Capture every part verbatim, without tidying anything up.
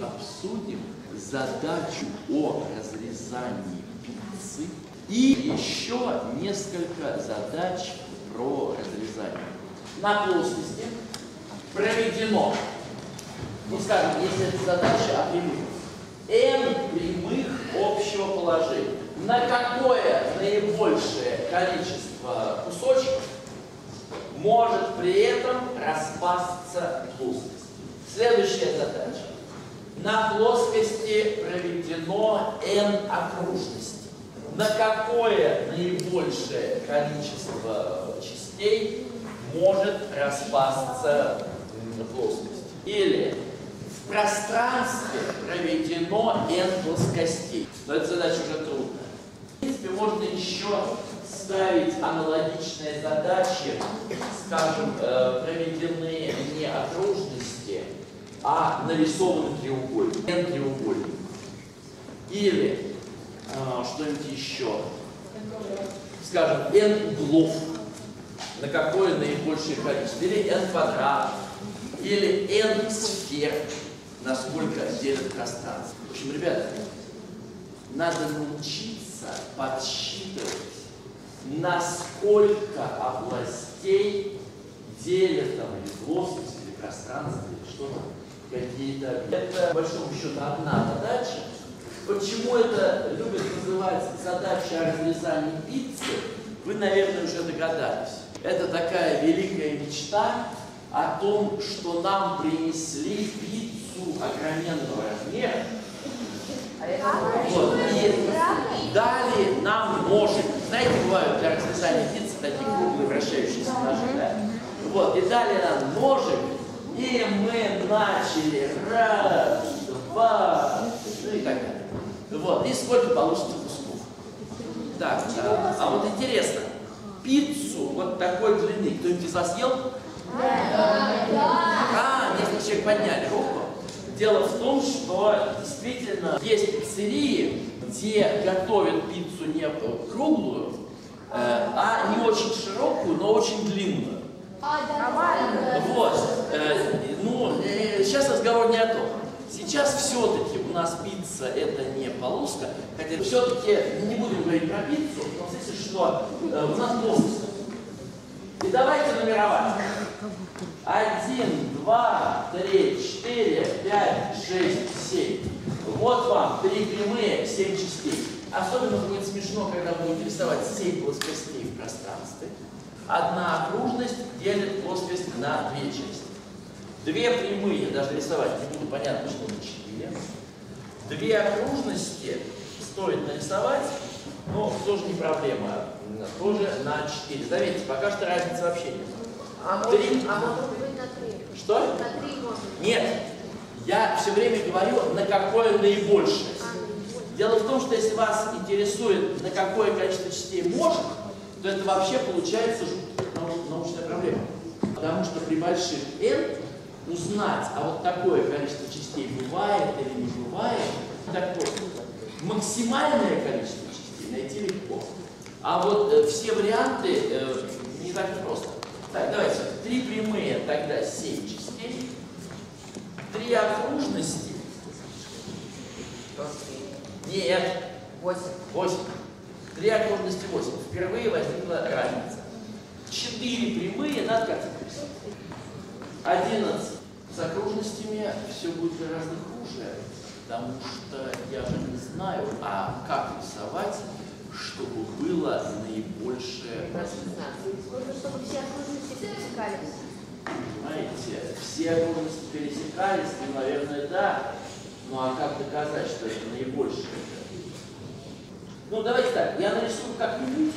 мы обсудим задачу о разрезании пиццы и еще несколько задач про разрезание. На плоскости проведено, ну скажем, если это задача о прямых, n прямых общего положения. На какое наибольшее количество кусочков может при этом распасться плоскость? Следующая задача. На плоскости проведено n окружностей. На какое наибольшее количество частей может распасться плоскость? Или в пространстве проведено n плоскостей. Но эта задача уже трудная. В принципе, можно еще ставить аналогичные задачи, скажем, проведены не окружности, а нарисованы треугольник, n треугольник. Или э, что-нибудь еще. Скажем, n углов. На какое наибольшее количество? Или n квадрат. Или n сфер, насколько делит пространство. В общем, ребята, надо научиться подсчитывать, насколько областей делят там или плоскость, или пространство, или что-то, какие-то. Это, по большому счету, одна задача. Почему это любят называть задача о разрезании пиццы, вы, наверное, уже догадались. Это такая великая мечта о том, что нам принесли пиццу огроменного размера. Вот. И дали нам ножик. Знаете, бывают для разрезания пиццы такие круглые вращающиеся ножи, да? Вот. И дали нам ножик, и мы начали. Раз, два, ну и так далее. Вот. И сколько получится кусков. Так, а, а вот интересно, пиццу вот такой длины кто-нибудь из вас ел? А, несколько человек подняли руку. Дело в том, что действительно есть пиццерии, где готовят пиццу не круглую, а не очень широкую, но очень длинную. Вот. Ну, сейчас разговор не о том. Сейчас все-таки у нас пицца это не полоска, хотя все-таки не будем говорить про пиццу, но здесь что у нас плоскость. И давайте нумеровать. один, два, три, четыре, пять, шесть, семь. Вот вам три прямые, семь частей. Особенно будет смешно, когда будем рисовать семь плоскостей в пространстве. Одна окружность делит плоскость на две части. Две прямые, даже рисовать не буду, понятно, что на четыре. Две окружности стоит нарисовать, но тоже не проблема. Тоже на четыре. Заметьте, пока что разницы вообще нет. А может быть на три? Что? На три можно. Нет. Я все время говорю, на какое наибольшее. А, Дело в том, что если вас интересует, на какое количество частей может, то это вообще получается жуткая научная проблема. Потому что при больших n узнать, а вот такое количество частей бывает или не бывает, такое. Максимальное количество частей найти легко. А вот э, все варианты э, не так просто. Так, давайте. Три прямые, тогда семь частей. Три окружности. Нет. Восемь. Восемь. Три окружности восемь. Впервые возникла разница. Четыре прямые надо как-то писать. Одиннадцать. С окружностями все будет гораздо хуже, потому что я же не знаю, а как рисовать, чтобы было наибольшее возможность. Чтобы все окружности пересекались. Понимаете, все окружности пересекались, ну, наверное, да. Ну, а как доказать, что это наибольшее? Ну, давайте так, я нарисую как-нибудь.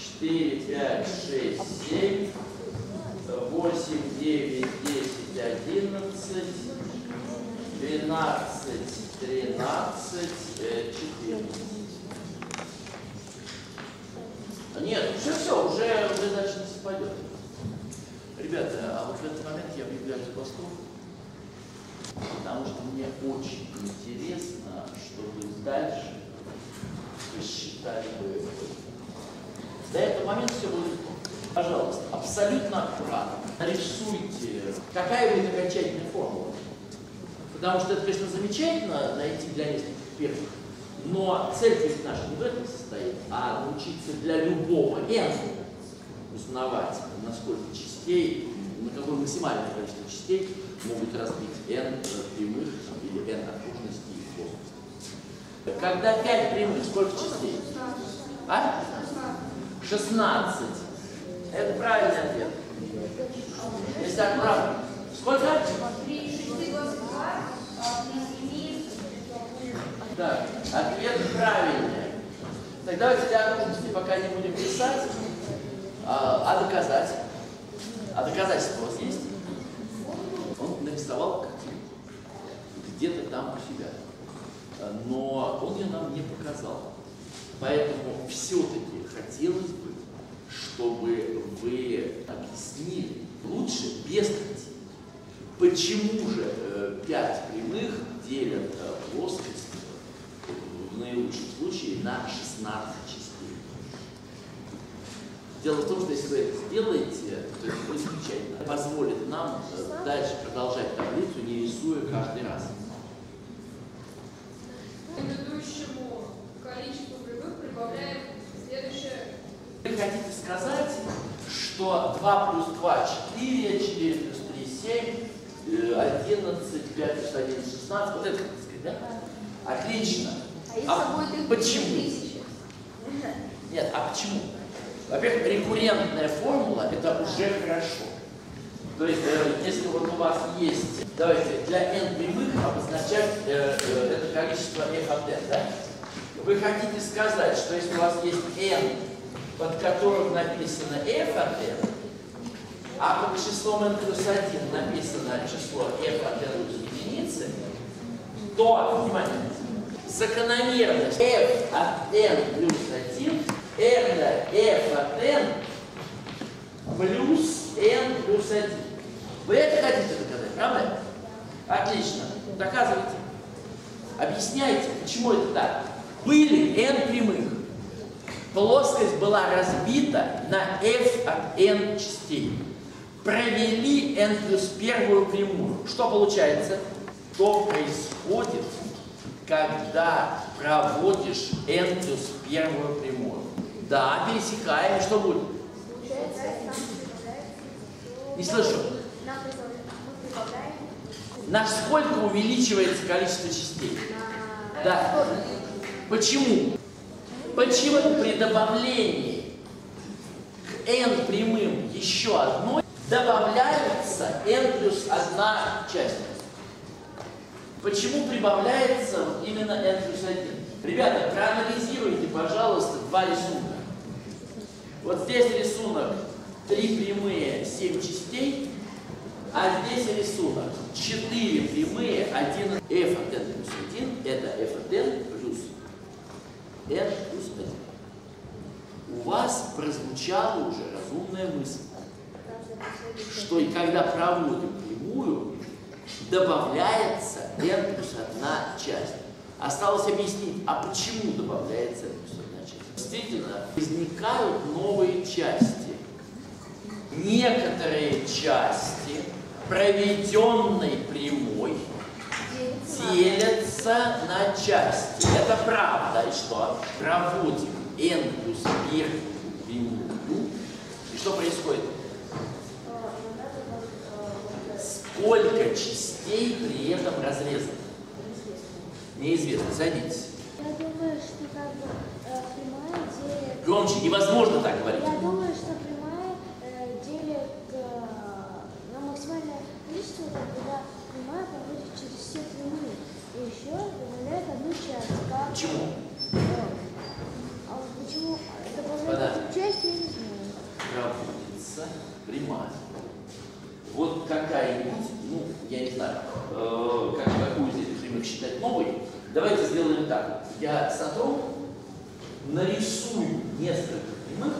четыре, пять, шесть, семь, восемь, девять, десять, одиннадцать, двенадцать, тринадцать, четырнадцать. Нет, все, все, уже, уже дальше не совпадет. Ребята, а вот в этот момент я прибегаю к пласту, потому что мне очень интересно, что будет дальше. Посчитали бы. До этого момента все было легко. Пожалуйста, абсолютно аккуратно нарисуйте, какая будет окончательная формула. Потому что это, конечно, замечательно найти для нескольких первых, но цель ведь наша не в этом состоит, а научиться для любого n узнавать, на сколько частей, на какое максимальное количество частей могут разбить n прямых или n окружностей и плоскостей. Когда пять прямых, сколько частей? А? шестнадцать. Это правильный ответ. Если аккуратно. Сколько? Так, ответ правильный. Так, давайте для окружности пока не будем писать. А, а доказать? А доказательство у вас есть? Он нарисовал картинку где-то там у себя. Но он ее нам не показал. Поэтому все-таки хотелось бы, чтобы вы объяснили лучше без картинки. Почему же э, пять прямых делят э, плоскость в наилучшем случае на шестнадцать частей? Дело в том, что если вы это сделаете, то это будет замечательно. Позволит нам э, дальше продолжать таблицу, не рисуя каждый раз. К предыдущему количеству прямых прибавляем следующее. Вы хотите сказать, что два плюс два — четыре, четыре плюс три — семь, одиннадцать, пять плюс один — шестнадцать. Вот это как сказать, да? Отлично. А, а почему? Нет, а почему? Во-первых, рекуррентная формула – это уже хорошо. То есть, э, если вот у вас есть, давайте для n прямых обозначать э, э, это количество f от n, да? Вы хотите сказать, что если у вас есть n, под которым написано f от n, а под числом n плюс один написано число f от n плюс единицы, то, внимание, закономерность f от n плюс один это f от n плюс n плюс один. Вы это хотите доказать, правда? Отлично. Доказывайте. Объясняйте, почему это так. Были n прямых. Плоскость была разбита на f от n частей. Провели n плюс первую прямую. Что получается? Что происходит, когда проводишь n плюс первую прямую? Да, пересекаем. Что будет? Не слышу. Насколько увеличивается количество частей? Да. Почему? Почему при добавлении к n прямым еще одной добавляется n плюс одна часть? Почему прибавляется именно n плюс один? Ребята, проанализируйте, пожалуйста, два рисунка. Вот здесь рисунок три прямые, семь частей, а здесь рисунок четыре прямые, одиннадцать. f от n плюс один – это f от n плюс n плюс один. У вас прозвучала уже разумная мысль, что и когда проводим прямую, добавляется n плюс одна часть. Осталось объяснить, а почему добавляется n плюс одна часть. Действительно, возникают новые части. Некоторые части проведенной прямой делятся на части. Это правда. И что? Проводим n плюс первую прямую. И что происходит? Сколько частей при этом разрезано? Неизвестно. Садитесь. Я думаю, что как бы э, прямая делит... Громче. Невозможно так говорить. Я думаю, что прямая э, делит э, на максимальное количество, когда прямая проходит через все прямые. И еще добавляет одну часть. Как... Почему? А вот почему добавляет одну часть, я не знаю. Проводится прямая. Вот какая-нибудь, ну, я не знаю, э, как, какую здесь прямых считать новой. Давайте сделаем так. Я сотру, нарисую несколько прямых.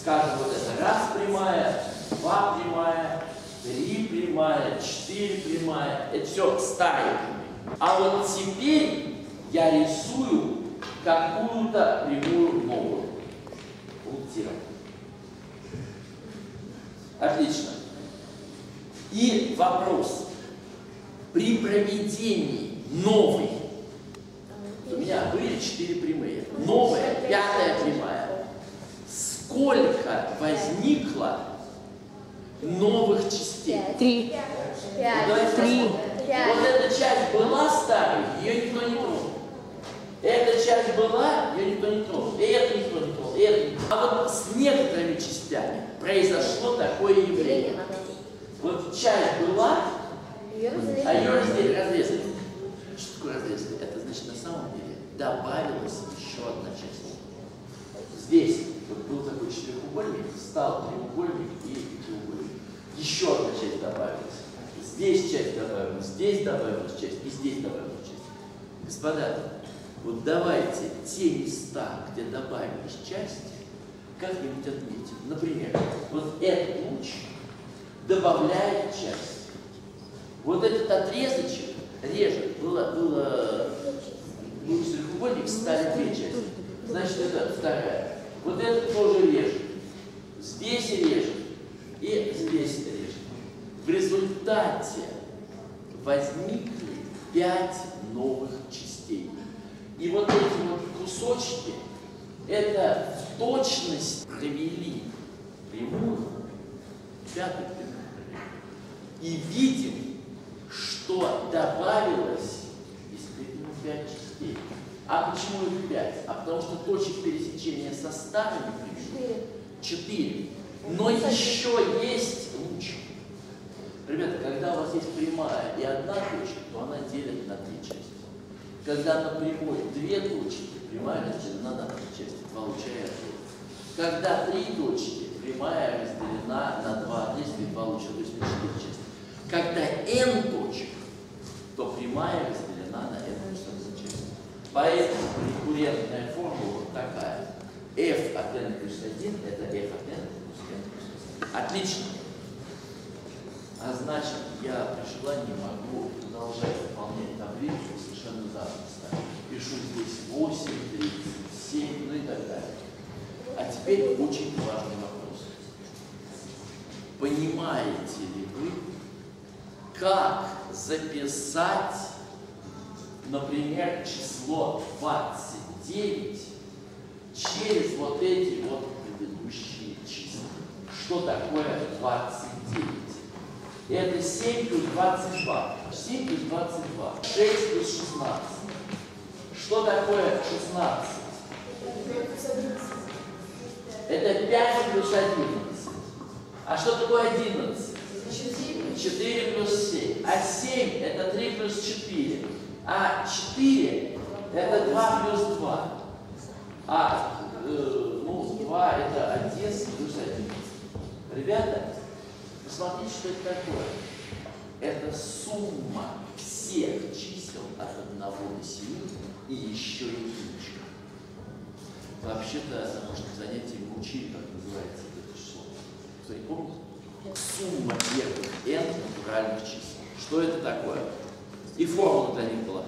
Скажем, вот это раз прямая, два прямая, три прямая, четыре прямая. Это все старые прямые. А вот теперь я рисую какую-то прямую новую. Пунктиром. Отлично. И вопрос. При проведении новой, у меня были четыре прямые, новая, пятая прямая, сколько возникло новых частей? Три. Пять. Три. Вот эта часть была старой, ее никто не трогал. Эта часть была, ее никто не трогал. И это никто не трогал. И это никто. А вот с некоторыми частями произошло такое явление. Вот часть была, а ее разрезали. Что такое разрезали? Это значит, на самом деле добавилась еще одна часть. Здесь вот был такой четырехугольник, стал треугольник и треугольник. Еще одна часть добавилась. Здесь часть добавилась, здесь добавилась часть и здесь добавилась часть. Господа, вот давайте те места, где добавились части, как-нибудь отметим. Например, вот этот луч добавляет часть. Вот этот отрезочек режет. Было, было, был треугольник, стали две части. Значит, это вторая. Вот этот тоже режет. Здесь режет. И здесь режет. В результате возникли пять новых частей. И вот эти вот кусочки, это в точность провели прямую, пятую прямую. И видим, что добавилось действительно пять частей. А почему их пять? А потому что точек пересечения со старыми прямыми четыре. Но еще есть луч. Ребята, когда у вас есть прямая и одна точка, то она делит на три части. Когда на прямой две точки, прямая разделена на три части, два луча и отрезок. Когда три точки, прямая разделена на два отрезка и два луча, то есть на четыре части. Когда n точек, то прямая разделена на n плюс части. Поэтому рекуррентная формула вот такая. f от n плюс один это f от n плюс n плюс один. Отлично. А значит, я при желании могу продолжать выполнять таблицу совершенно запросто. Пишу здесь восемь, тридцать семь, ну и так далее. А теперь очень важный вопрос. Понимаете ли вы, как записать, например, число двадцать девять через вот эти вот предыдущие числа? Что такое двадцать девять? Это семь плюс двадцать два. семь плюс двадцать два. шесть плюс шестнадцать. Что такое шестнадцать? Это пять плюс одиннадцать. А что такое одиннадцать? четыре плюс семь. А семь это три плюс четыре. А четыре это два плюс два. А э, ну, два это одиннадцать плюс одиннадцать. Ребята, посмотрите, что это такое. Это сумма всех чисел от одного до семи и еще единичка. Вообще-то, на прошлом занятии мы учили, как называется это число. Кто-нибудь помнит? Сумма первых n натуральных чисел. Что это такое? И формула для них была.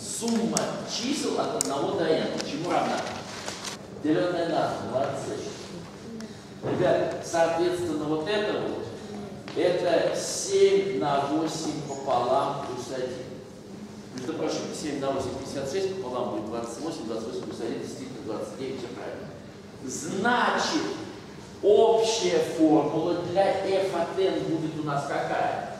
Сумма чисел от одного до эн. Чему равна? Деленное на двадцать шесть. Ребят, соответственно, вот это вот, это семь на восемь пополам плюс один. Между прочим, семь на восемь пятьдесят шесть, пополам будет двадцать восемь, двадцать восемь плюс один, действительно двадцать девять, все правильно. Значит, общая формула для f от n будет у нас какая?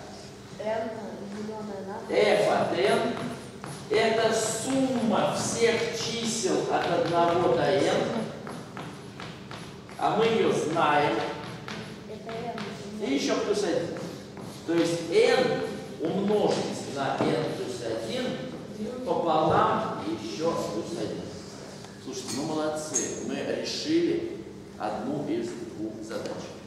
f от n – это сумма всех чисел от одного до эн. А мы ее знаем. И еще плюс один. То есть n умножить на n плюс один пополам и еще плюс один. Слушайте, ну молодцы. Мы решили одну из двух задач.